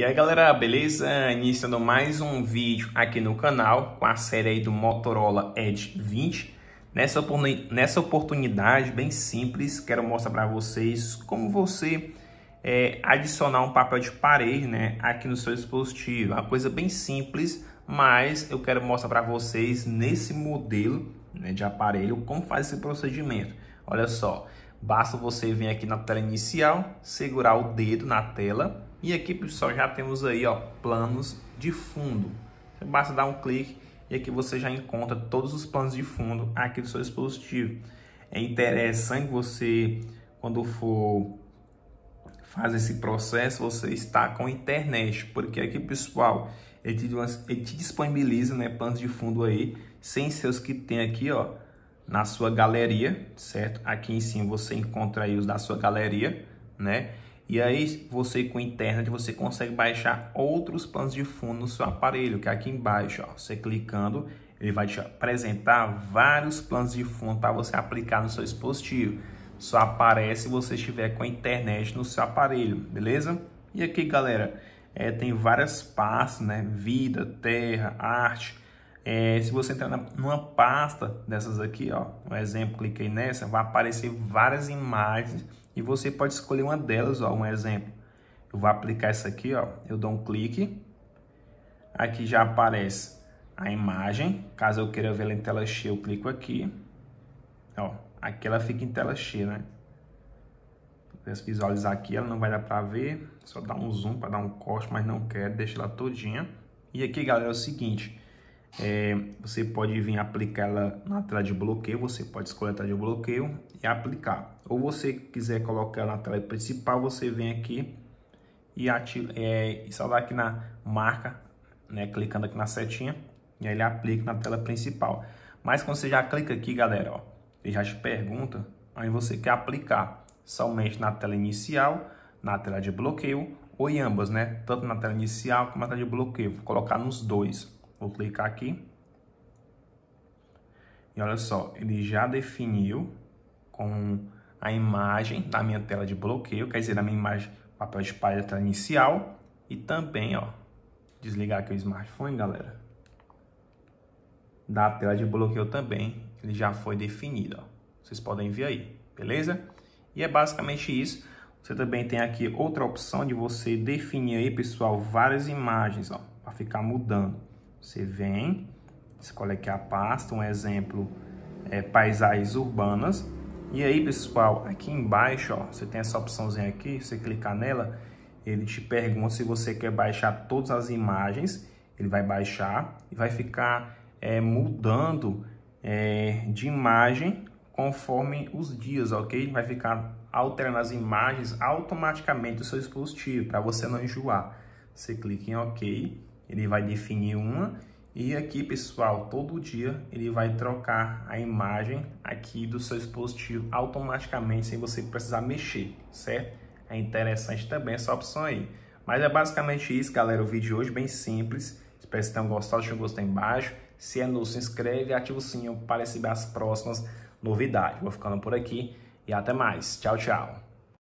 E aí galera, beleza? Iniciando mais um vídeo aqui no canal com a série aí do Motorola Edge 20. Nessa oportunidade bem simples, quero mostrar para vocês como você adicionar um papel de parede, né, aqui no seu dispositivo. Uma coisa bem simples, mas eu quero mostrar para vocês nesse modelo, né, de aparelho como faz esse procedimento. Olha só, basta você vir aqui na tela inicial, segurar o dedo na tela. E aqui, pessoal, já temos aí, ó, planos de fundo. Basta dar um clique e aqui você já encontra todos os planos de fundo aqui do seu dispositivo. É interessante você, quando for fazer esse processo, você está com a internet, porque aqui, pessoal, ele te disponibiliza, né, planos de fundo aí, sem seus que tem aqui, ó, na sua galeria, certo? Aqui em cima você encontra aí os da sua galeria, né? E aí você com internet você consegue baixar outros planos de fundo no seu aparelho, que aqui embaixo, ó, você clicando, ele vai te apresentar vários planos de fundo para você aplicar no seu dispositivo. Só aparece se você estiver com a internet no seu aparelho, beleza? E aqui, galera, tem várias pastas, né? Vida, terra, arte. Se você entrar numa pasta dessas aqui, ó, um exemplo, cliquei nessa, vai aparecer várias imagens e você pode escolher uma delas, ó, um exemplo. Eu vou aplicar essa aqui, ó, eu dou um clique, aqui já aparece a imagem. Caso eu queira vê-la em tela cheia, eu clico aqui, ó, aqui ela fica em tela cheia, né? Se visualizar aqui, ela não vai dar para ver, só dá um zoom para dar um corte, mas não quero, deixa ela todinha. E aqui, galera, é o seguinte. Você pode vir aplicar ela na tela de bloqueio, você pode escolher a tela de bloqueio e aplicar. Ou você quiser colocar ela na tela principal, você vem aqui e ativa, salvar aqui na marca, né, clicando aqui na setinha, e aí ele aplica na tela principal. Mas quando você já clica aqui, galera, ó, ele já te pergunta onde você quer aplicar, somente na tela inicial, na tela de bloqueio ou em ambas, né? Tanto na tela inicial como na tela de bloqueio, vou colocar nos dois. Vou clicar aqui e olha só, ele já definiu com a imagem da minha tela de bloqueio, quer dizer, da minha imagem, papel de parede da tela inicial. E também, ó, desligar aqui o smartphone, galera, da tela de bloqueio também, ele já foi definido, ó. Vocês podem ver aí, beleza? E é basicamente isso. Você também tem aqui outra opção de você definir aí, pessoal, várias imagens, ó, para ficar mudando. Você vem, escolhe aqui a pasta, um exemplo é paisagens urbanas. E aí, pessoal, aqui embaixo, ó, você tem essa opçãozinha aqui, você clicar nela, ele te pergunta se você quer baixar todas as imagens, ele vai baixar e vai ficar mudando de imagem conforme os dias, ok? Vai ficar alterando as imagens automaticamente do seu dispositivo, para você não enjoar. Você clica em OK. Ele vai definir uma e aqui, pessoal, todo dia ele vai trocar a imagem aqui do seu dispositivo automaticamente, sem você precisar mexer, certo? É interessante também essa opção aí. Mas é basicamente isso, galera, o vídeo de hoje, bem simples. Espero que vocês tenham gostado, deixa um gostei embaixo. Se é novo, se inscreve e ativa o sininho para receber as próximas novidades. Vou ficando por aqui e até mais. Tchau, tchau.